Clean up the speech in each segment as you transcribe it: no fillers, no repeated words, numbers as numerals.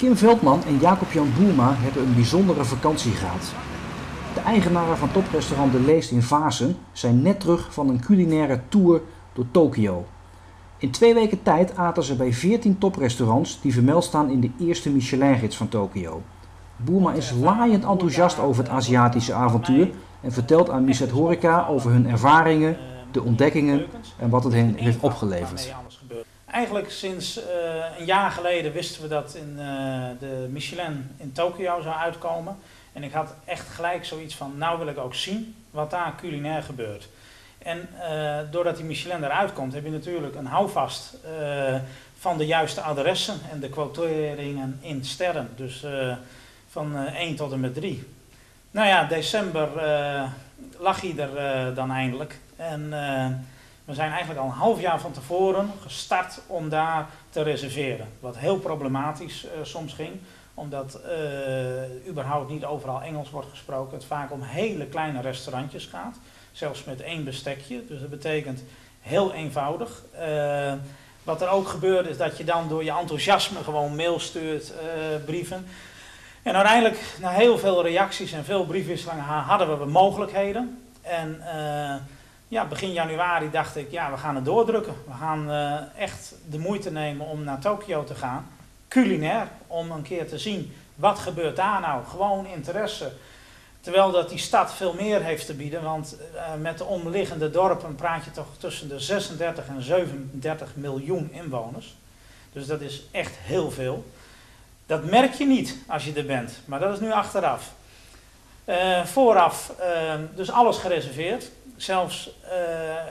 Kim Veldman en Jacob-Jan Boerma hebben een bijzondere vakantie gehad. De eigenaren van toprestaurant De Leest in Vaassen zijn net terug van een culinaire tour door Tokio. In 2 weken tijd aten ze bij 14 toprestaurants die vermeld staan in de eerste Michelin-gids van Tokio. Boerma is laaiend enthousiast over het Aziatische avontuur en vertelt aan Misset Horeca over hun ervaringen, de ontdekkingen en wat het hen heeft opgeleverd. Eigenlijk sinds een jaar geleden wisten we dat de Michelin in Tokio zou uitkomen. En ik had echt gelijk zoiets van, nou wil ik ook zien wat daar culinair gebeurt. En doordat die Michelin eruit komt, heb je natuurlijk een houvast van de juiste adressen en de quoteringen in sterren. Dus van 1 tot en met 3. Nou ja, december lag hij er dan eindelijk. En we zijn eigenlijk al een half jaar van tevoren gestart om daar te reserveren. Wat heel problematisch soms ging, omdat überhaupt niet overal Engels wordt gesproken. Het vaak om hele kleine restaurantjes gaat, zelfs met 1 bestekje. Dus dat betekent heel eenvoudig. Wat er ook gebeurt is dat je dan door je enthousiasme gewoon mail stuurt, brieven. En uiteindelijk, na heel veel reacties en veel briefwisselingen, hadden we mogelijkheden. En ja, begin januari dacht ik, ja, we gaan het doordrukken. We gaan echt de moeite nemen om naar Tokio te gaan. Culinair, om een keer te zien, wat gebeurt daar nou? Gewoon interesse. Terwijl dat die stad veel meer heeft te bieden, want met de omliggende dorpen praat je toch tussen de 36 en 37 miljoen inwoners. Dus dat is echt heel veel. Dat merk je niet als je er bent, maar dat is nu achteraf. Vooraf, dus alles gereserveerd. Zelfs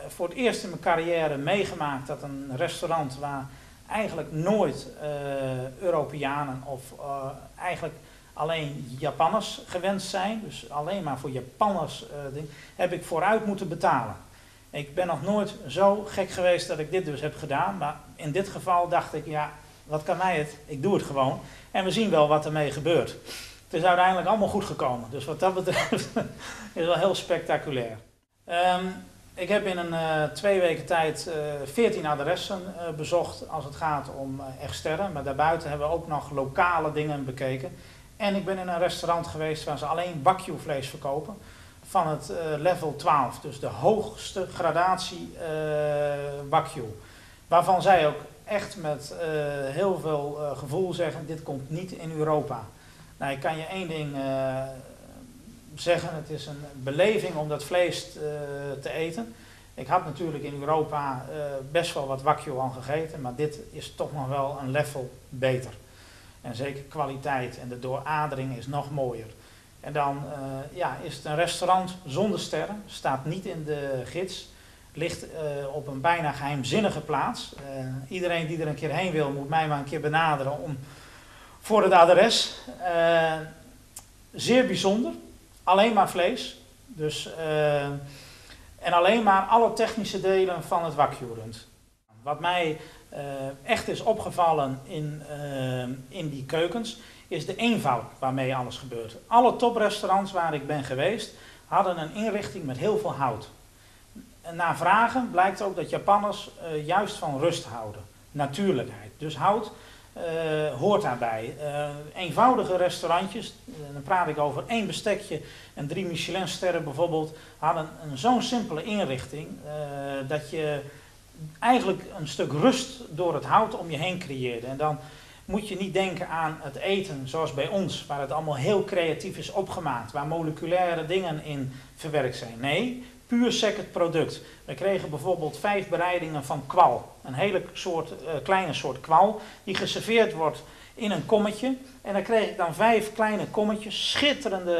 voor het eerst in mijn carrière meegemaakt dat een restaurant waar eigenlijk nooit Europeanen of eigenlijk alleen Japanners gewenst zijn, dus alleen maar voor Japanners heb ik vooruit moeten betalen. Ik ben nog nooit zo gek geweest dat ik dit dus heb gedaan, maar in dit geval dacht ik, ja, wat kan mij het? Ik doe het gewoon en we zien wel wat ermee gebeurt. Het is uiteindelijk allemaal goed gekomen, dus wat dat betreft is wel heel spectaculair. Ik heb in een 2 weken tijd 14 adressen bezocht als het gaat om externe, maar daarbuiten hebben we ook nog lokale dingen bekeken. En ik ben in een restaurant geweest waar ze alleen wagyu vlees verkopen van het level 12, dus de hoogste gradatie wagyu. Waarvan zij ook echt met heel veel gevoel zeggen, dit komt niet in Europa. Nou, ik kan je 1 ding zeggen, het is een beleving om dat vlees te eten. Ik had natuurlijk in Europa best wel wat wagyu al gegeten, maar dit is toch nog wel een level beter. En zeker kwaliteit en de dooradering is nog mooier. En dan ja, is het een restaurant zonder sterren, staat niet in de gids, ligt op een bijna geheimzinnige plaats. Iedereen die er een keer heen wil, moet mij maar een keer benaderen om, voor het adres. Zeer bijzonder, alleen maar vlees. Dus, en alleen maar alle technische delen van het wakkerund. Wat mij echt is opgevallen in die keukens, is de eenvoud waarmee alles gebeurt. Alle toprestaurants waar ik ben geweest, hadden een inrichting met heel veel hout. Na vragen blijkt ook dat Japanners juist van rust houden. Natuurlijkheid. Dus hout hoort daarbij. Eenvoudige restaurantjes, dan praat ik over 1 bestekje en 3 Michelinsterren bijvoorbeeld, hadden zo'n simpele inrichting dat je eigenlijk een stuk rust door het hout om je heen creëerde. En dan moet je niet denken aan het eten zoals bij ons, waar het allemaal heel creatief is opgemaakt, waar moleculaire dingen in verwerkt zijn. Nee, puur second product. We kregen bijvoorbeeld 5 bereidingen van kwal. Een hele soort, kleine soort kwal die geserveerd wordt in een kommetje. En dan kreeg ik dan 5 kleine kommetjes, schitterende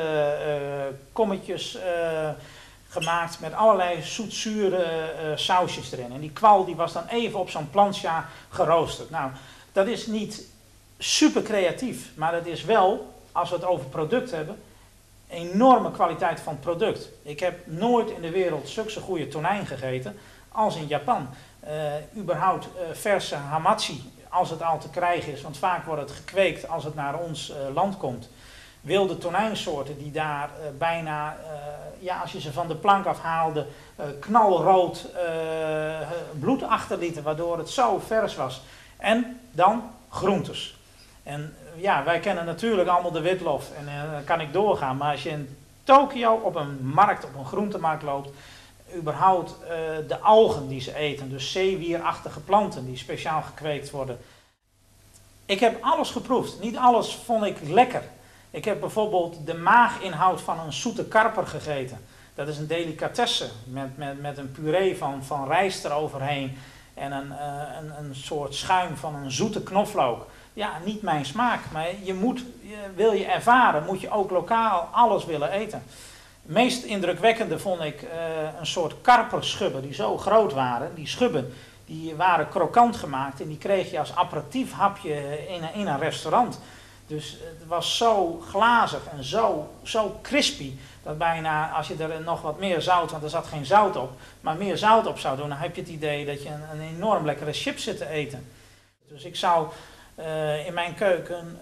kommetjes gemaakt met allerlei zoetzure sausjes erin. En die kwal die was dan even op zo'n plancha geroosterd. Nou, dat is niet super creatief, maar dat is wel, als we het over product hebben, enorme kwaliteit van het product. Ik heb nooit in de wereld zulke goede tonijn gegeten als in Japan. Überhaupt verse hamachi, als het al te krijgen is, want vaak wordt het gekweekt als het naar ons land komt. Wilde tonijnsoorten die daar bijna, ja, als je ze van de plank afhaalde, knalrood bloed achterlieten, waardoor het zo vers was. En dan groentes. En ja, wij kennen natuurlijk allemaal de witlof en dan kan ik doorgaan. Maar als je in Tokio op een markt, op een groentemarkt loopt, überhaupt de algen die ze eten, dus zeewierachtige planten die speciaal gekweekt worden. Ik heb alles geproefd. Niet alles vond ik lekker. Ik heb bijvoorbeeld de maaginhoud van een zoete karper gegeten. Dat is een delicatesse met een puree van rijst eroverheen en een soort schuim van een zoete knoflook. Ja, niet mijn smaak, maar wil je ervaren, moet je ook lokaal alles willen eten. Het meest indrukwekkende vond ik een soort karperschubben die zo groot waren. Die schubben die waren krokant gemaakt en die kreeg je als aperitief hapje in een restaurant. Dus het was zo glazig en zo crispy, dat bijna als je er nog wat meer zout, want er zat geen zout op, maar meer zout op zou doen, dan heb je het idee dat je een enorm lekkere chip zit te eten. Dus ik zou in mijn keuken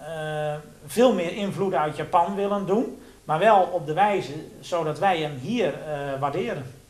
veel meer invloeden uit Japan willen doen, maar wel op de wijze zodat wij hem hier waarderen.